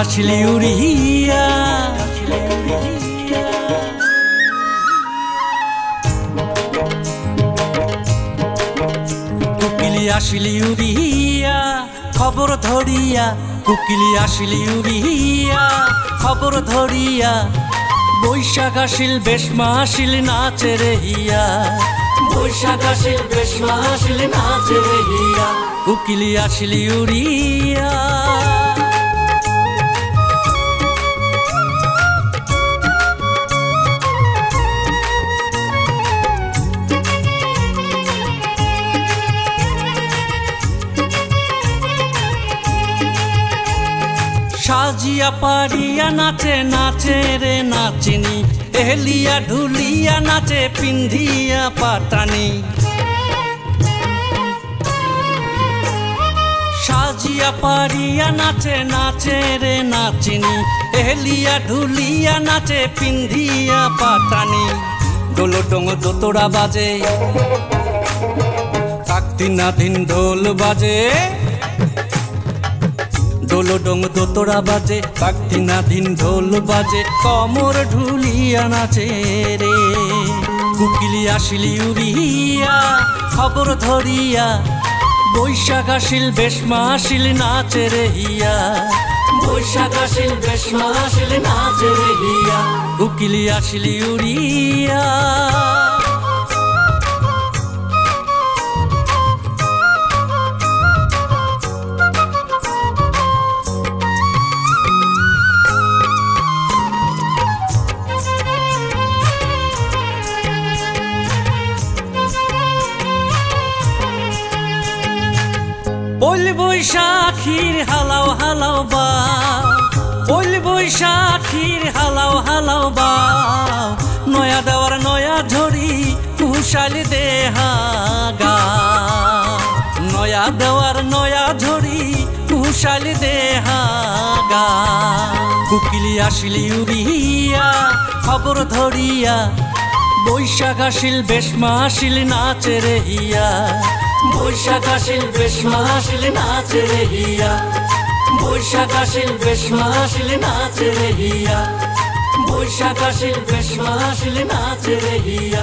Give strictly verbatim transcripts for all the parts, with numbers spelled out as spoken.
Asil Uriya Kukil Asil Uriya खबर धरिया कुकिल आसिल उड़िया खबर धरिया बैशाख आसिल बेशमा आसिल नाचे रे हिया बैशाख आसिल बेशमा आसिल नाचे रे हिया कुकिल आसिल उड़िया साजिया पारिया नाचे नाचे रे नाचिनी एहलिया ढुलिया नाचे पिंधिया पातानी साजिया पारिया नाचे नाचे रे नाचिनी एहलिया ढुलिया नाचे पिंधिया पातानी डोलो डोंगो दोतोड़ा बाजे ताकतिना दिन ढोल बाजे डोलो डोंग दोतोड़ा बाजे भक्ति नाधीन ढोल बाजे कमर ढुलिया नाचे रे कुकिल आसिल उड़िया खबर धरिया बैशाख आसिल बेशमा आसिल नाचे रे हिया बैशाख आसिल बेशमा आसिल नाचे रे हिया कुकिल आसिल उड़िया बोल बैशाखीर हालाओ हालाओ बा बोल बैशाखीर हालाओ हालाओ बा नया देवर नया झड़ी कुशाल देहागा नया देवर नया झड़ी कुशाल देहागा कुकिल आसिल उड़िया खबर धरिया बैशाख आसिल बेशमा आसिल नाचे रे हिया बैशाख आसिल बेशमा आसिल नाचे रे हिया बैशाख आसिल बेशमा आसिल नाचे रे हिया बैशाख आसिल बेशमा आसिल नाचे रे हिया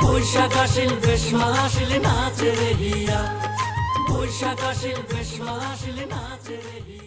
बैशाख आसिल बेशमा आसिल नाचे रे हिया बैशाख आसिल बेशमा आसिल नाचे रे हिया।